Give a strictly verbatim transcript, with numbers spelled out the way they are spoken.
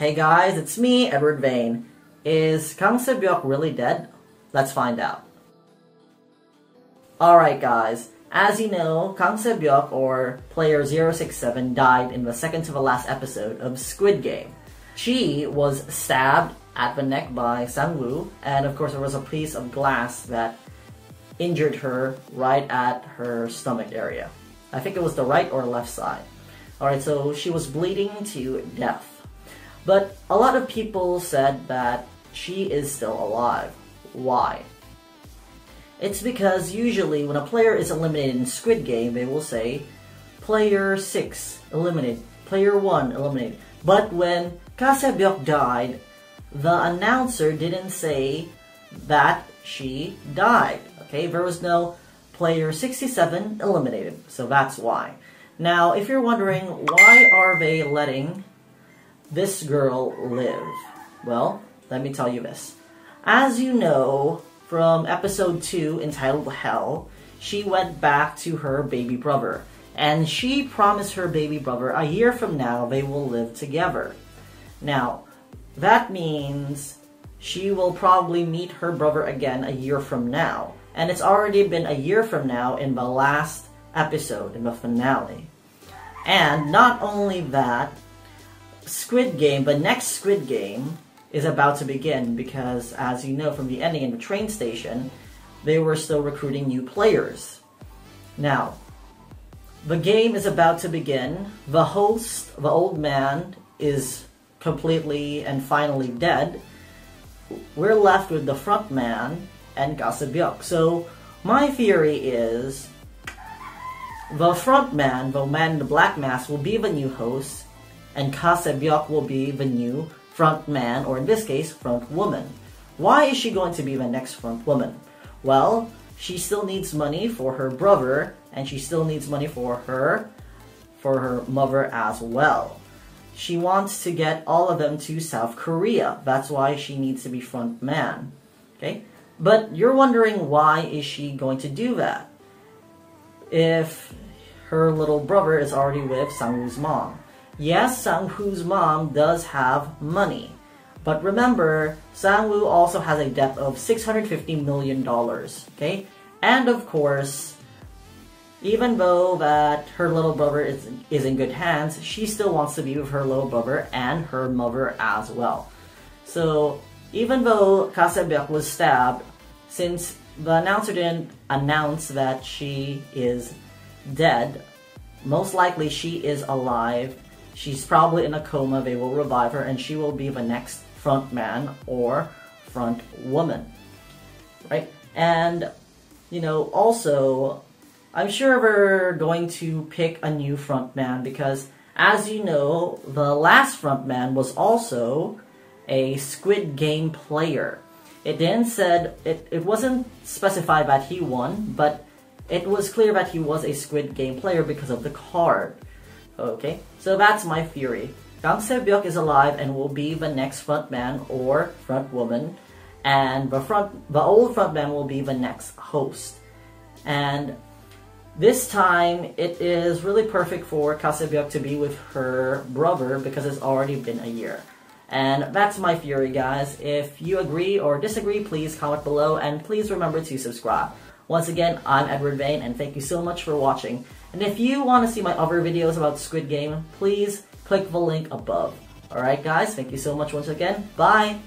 Hey guys, it's me, Eduard Vain. Is Kang Sae-byeok really dead? Let's find out. Alright guys, as you know, Kang Sae-byeok, or player zero six seven, died in the second to the last episode of Squid Game. She was stabbed at the neck by Sang-woo, and of course there was a piece of glass that injured her right at her stomach area. I think it was the right or left side. Alright, so she was bleeding to death. But a lot of people said that she is still alive. Why? It's because usually when a player is eliminated in Squid Game, they will say, Player six eliminated, Player one eliminated. But when Kang Sae-byeok died, the announcer didn't say that she died. Okay, there was no Player sixty-seven eliminated, so that's why. Now, if you're wondering, why are they letting this girl live? Well, let me tell you this. As you know, from episode two entitled Hell, she went back to her baby brother, and she promised her baby brother a year from now they will live together. Now, that means she will probably meet her brother again a year from now, and it's already been a year from now in the last episode, in the finale. And not only that, Squid Game, but next Squid Game is about to begin because, as you know from the ending in the train station, they were still recruiting new players. Now, the game is about to begin. The host, the old man, is completely and finally dead. We're left with the front man and Kang Sae-byeok. So, my theory is the front man, the man in the black mask, will be the new host, and Kang Sae-byeok will be the new front man, or in this case, front woman. Why is she going to be the next front woman? Well, she still needs money for her brother, and she still needs money for her, for her mother as well. She wants to get all of them to South Korea. That's why she needs to be front man. Okay? But you're wondering, why is she going to do that if her little brother is already with Sang-woo's mom? Yes, Sang-woo's mom does have money, but remember, Sang-woo also has a debt of six hundred fifty million dollars, okay? And of course, even though that her little brother is, is in good hands, she still wants to be with her little brother and her mother as well. So, even though Kang Sae-byeok was stabbed, since the announcer didn't announce that she is dead, most likely she is alive. She's probably in a coma, they will revive her, and she will be the next front man or front woman, right? And, you know, also, I'm sure we're going to pick a new front man because, as you know, the last front man was also a Squid Game player. It then said, it, it wasn't specified that he won, but it was clear that he was a Squid Game player because of the card. Okay, so that's my theory. Kang Sae-byeok is alive and will be the next front man or front woman, and the front, the old front man will be the next host. And this time, it is really perfect for Kang Sae-byeok to be with her brother because it's already been a year. And that's my theory, guys. If you agree or disagree, please comment below, and please remember to subscribe. Once again, I'm Eduard Vain, and thank you so much for watching. And if you want to see my other videos about Squid Game, please click the link above. Alright guys, thank you so much once again. Bye!